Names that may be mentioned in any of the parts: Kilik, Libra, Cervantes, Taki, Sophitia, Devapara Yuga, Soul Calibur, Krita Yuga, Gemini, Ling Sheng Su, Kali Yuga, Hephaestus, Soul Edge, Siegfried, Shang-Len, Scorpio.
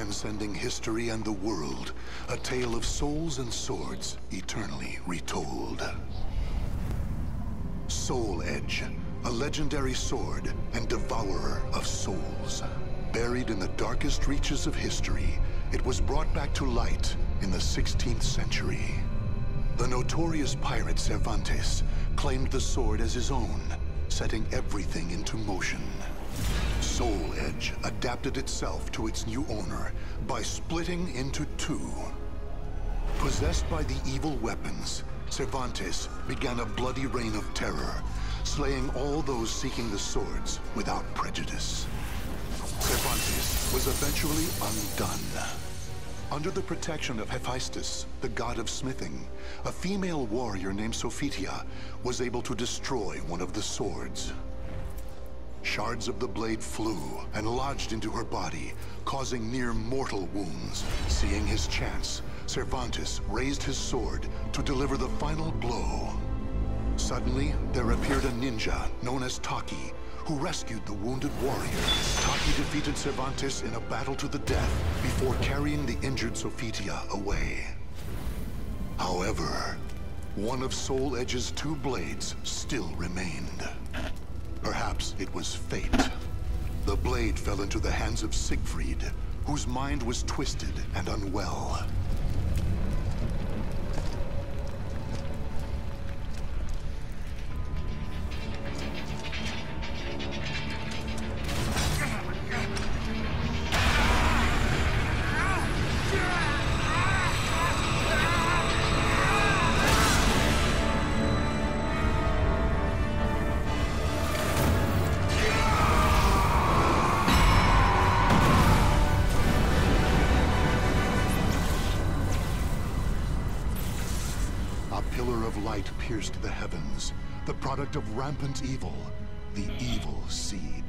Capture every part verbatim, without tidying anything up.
transcending history and the world, a tale of souls and swords eternally retold. Soul Edge, a legendary sword and devourer of souls. Buried in the darkest reaches of history, it was brought back to light in the sixteenth century. The notorious pirate Cervantes claimed the sword as his own, setting everything into motion. Soul Edge adapted itself to its new owner by splitting into two. Possessed by the evil weapons, Cervantes began a bloody reign of terror, slaying all those seeking the swords without prejudice. Cervantes was eventually undone. Under the protection of Hephaestus, the god of smithing, a female warrior named Sophitia was able to destroy one of the swords. Shards of the blade flew and lodged into her body, causing near-mortal wounds. Seeing his chance, Cervantes raised his sword to deliver the final blow. Suddenly, there appeared a ninja known as Taki, who rescued the wounded warrior. Taki defeated Cervantes in a battle to the death before carrying the injured Sophitia away. However, one of Soul Edge's two blades still remained. Perhaps it was fate. The blade fell into the hands of Siegfried, whose mind was twisted and unwell. Pierced the heavens, the product of rampant evil, the evil seed.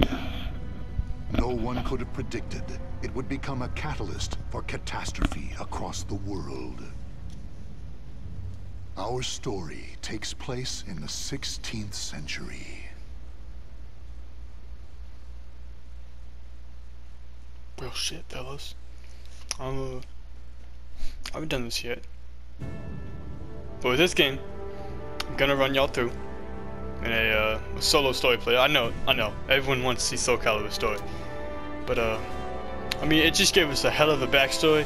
No one could have predicted it would become a catalyst for catastrophe across the world. Our story takes place in the sixteenth century. Real shit, fellas. Um, I haven't done this yet. But with this game, I'm gonna run y'all through in a uh, solo story play. I know, I know, everyone wants to see Soul Calibur story, but uh, I mean, it just gave us a hell of a backstory,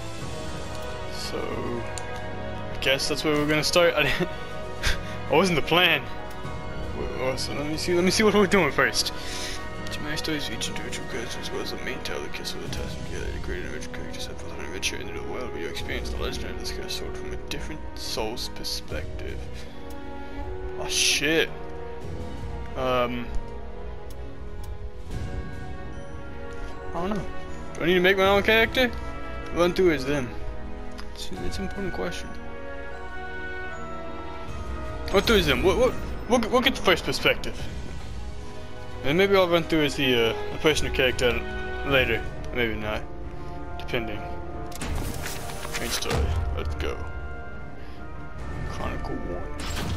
so I guess that's where we're gonna start. I didn't, it wasn't the plan. So let me see, let me see what we're doing first. To my stories, each individual character, as well as the main tale, the kiss of the test, together to create an original character set for an adventure into the world where you experience the legendary of this guy's sword from a different soul's perspective. Oh shit. Um I don't know. Do I need to make my own character? Run through as them. It's, it's an important question. Run through as them. We'll, we'll, we'll, we'll get the first perspective. And maybe I'll run through as the, uh, the personal character later. Maybe not. Depending. Main story. Let's go. Chronicle one.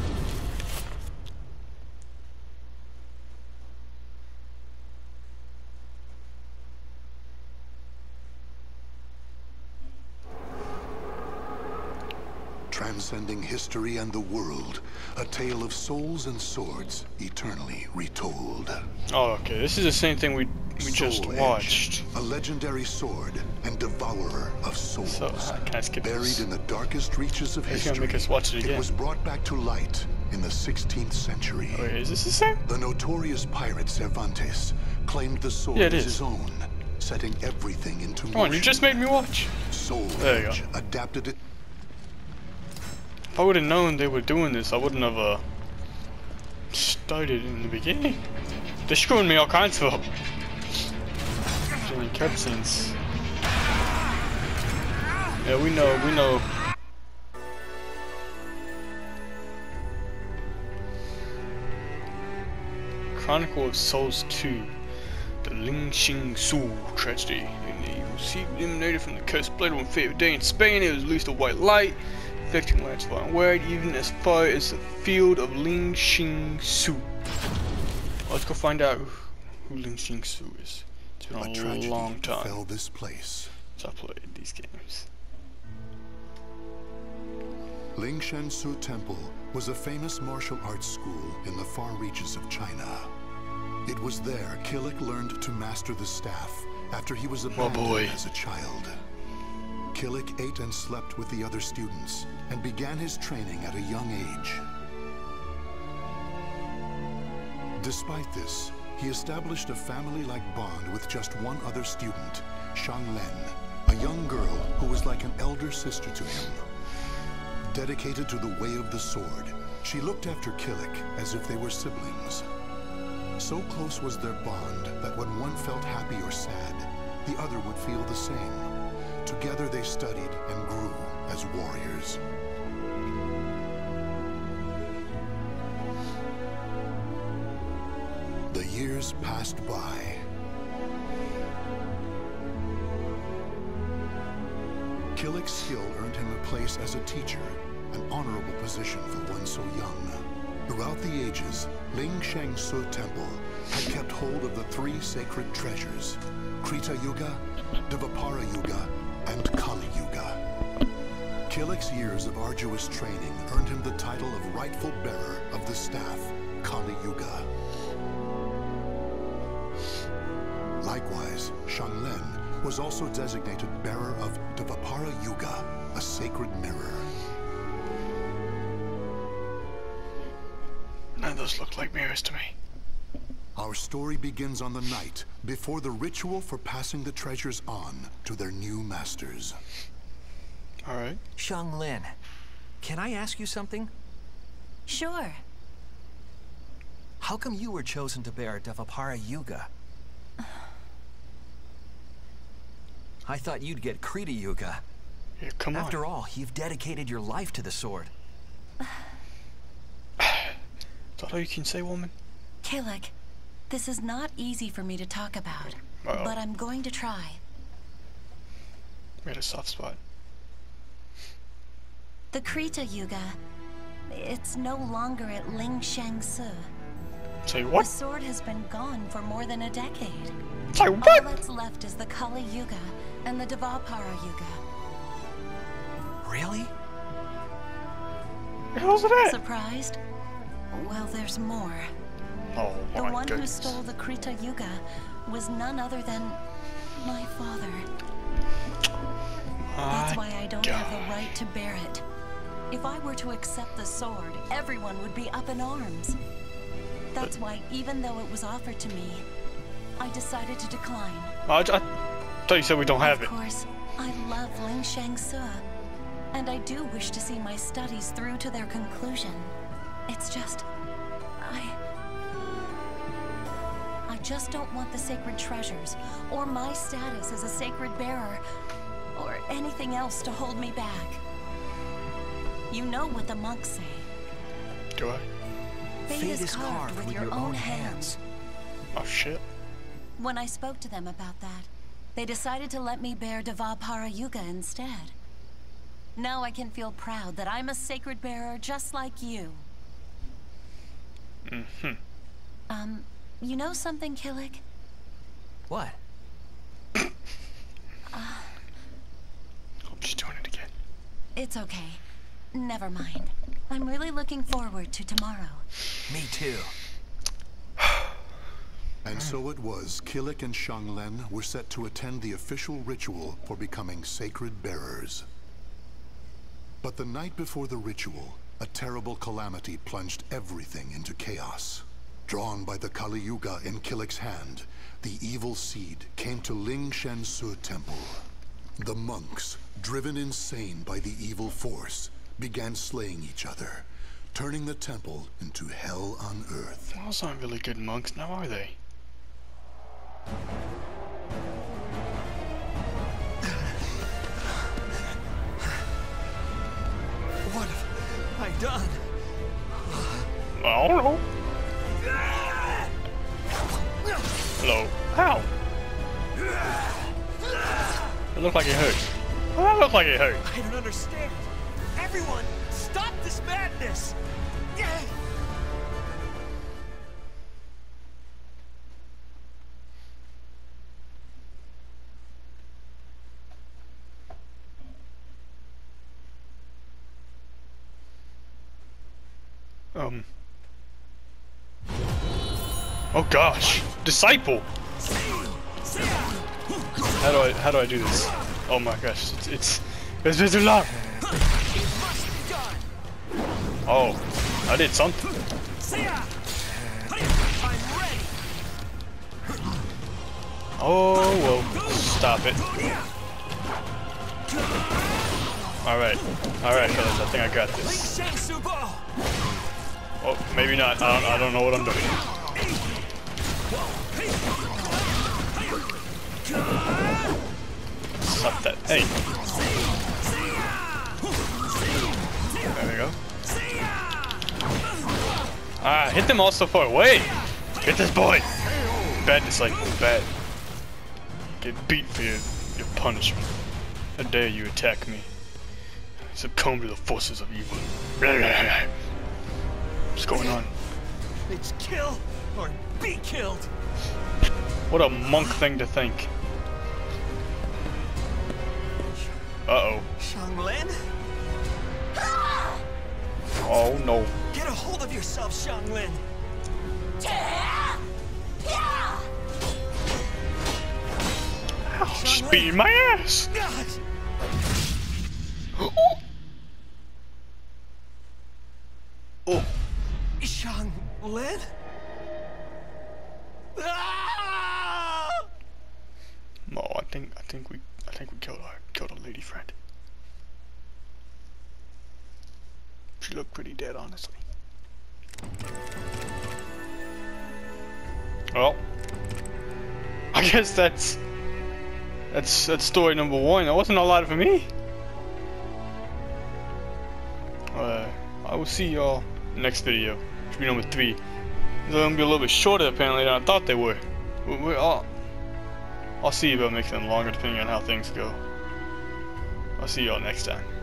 Transcending history and the world, a tale of souls and swords eternally retold. Oh, okay. This is the same thing we we Soul just watched. Edge, a legendary sword and devourer of souls. So, uh, can I skip buried this? In the darkest reaches of history, gonna make us watch it again. It was brought back to light in the sixteenth century. Wait, is this the same? The notorious pirate Cervantes claimed the sword yeah, as his own, setting everything into motion. Come on, you just made me watch. Soul there Edge you go. Adapted it. I would have known they were doing this, I wouldn't have uh, started in the beginning. They're screwing me all kinds of up. Doing cutscenes. Yeah, we know, we know. Chronicle of Souls two. The Ling Sheng Su tragedy. In the evil seed eliminated from the cursed blade on favorite day in Spain, it was released a white light. Affecting lands far and wide, even as far as the field of Ling Sheng Su. Let's go find out who Ling Sheng Su is. It's been a, a long time. Fell this place, to upload these games. Ling Sheng Su Temple was a famous martial arts school in the far reaches of China. It was there Kilik learned to master the staff after he was abandoned oh boy. as a child. Kilik ate and slept with the other students and began his training at a young age. Despite this, he established a family-like bond with just one other student, Shang-Len, a young girl who was like an elder sister to him. Dedicated to the way of the sword, she looked after Kilik as if they were siblings. So close was their bond that when one felt happy or sad, the other would feel the same. Together they studied and grew as warriors. The years passed by. Kilik's skill earned him a place as a teacher, an honorable position for one so young. Throughout the ages, Ling Sheng Su Temple had kept hold of the three sacred treasures, Krita Yuga, Devapara Yuga, and Kali Yuga. Kilik's years of arduous training earned him the title of rightful bearer of the staff, Kali Yuga. Likewise, Shang-Len was also designated bearer of Devapara Yuga, a sacred mirror. None of those look like mirrors to me. Our story begins on the night before the ritual for passing the treasures on to their new masters. All right. Shang-Len, can I ask you something? Sure. How come you were chosen to bear Devapara Yuga? I thought you'd get Krita Yuga. Yeah, come on. After all, you've dedicated your life to the sword. Is that all you can say, woman? Kilik, this is not easy for me to talk about, well, but I'm going to try. We had a soft spot. The Krita Yuga, it's no longer at Ling Sheng Su. Say what? The sword has been gone for more than a decade. Say what? All that's left is the Kali Yuga and the Devapara Yuga. Really? How's that? Surprised? Well, there's more. Oh, the one goodness. who stole the Krita Yuga was none other than my father. My That's why I don't God. have the right to bear it. If I were to accept the sword, everyone would be up in arms. That's why, even though it was offered to me, I decided to decline. I, I thought you said we don't have it. Of course, I love Ling Sheng Su, and I do wish to see my studies through to their conclusion. It's just, I... I just don't want the sacred treasures, or my status as a sacred bearer, or anything else to hold me back. You know what the monks say. Do I? Fate, Fate is, is carved, carved with, with your, your own hands. hands. Oh, shit. When I spoke to them about that, they decided to let me bear Devapara Yuga instead. Now I can feel proud that I'm a sacred bearer just like you. Mm-hmm. Um, you know something, Kilik? What? uh, Hope she's doing it again. It's okay. Never mind. I'm really looking forward to tomorrow. Me too. And so it was, Kilik and Shang-Len were set to attend the official ritual for becoming sacred bearers. But the night before the ritual, a terrible calamity plunged everything into chaos. Drawn by the Kali Yuga in Kilik's hand, the evil seed came to Ling Sheng Su Temple. The monks, driven insane by the evil force, began slaying each other, turning the temple into hell on earth. Those aren't really good monks now, are they? What a I done. I don't know. Hello. Ow. It looked like it hurt. Oh, that looked like it hurt. I don't understand. Everyone, stop this madness. Um. Oh gosh, disciple. How do I how do I do this? Oh my gosh, it's it's it's, it's a lot. Oh, I did something. Oh well, stop it. Alright, alright fellas, I think I got this. Oh, maybe not. I don't, I don't know what I'm doing. Stop that. Hey! There we go. Ah, hit them all so far away! Hit this boy! Bad dislike, bad. Get beat for your, your punishment. How dare you attack me. Succumb to the forces of evil. What's going on? It's kill or be killed. What a monk thing to think. Uh oh. Shang-Len? Oh no. Get a hold of yourself, Shang-Len. Ow, just beating my ass! God. Oh! Shang-Len? No, ah! Oh, I think I think we I think we killed our killed our lady friend. She looked pretty dead, honestly. Well, I guess that's That's that's story number one. That wasn't a lot for me. Uh, I will see y'all next video, which will be number three. They're gonna be a little bit shorter apparently than I thought they were. We're all. I'll see about making them longer depending on how things go. I'll see y'all next time.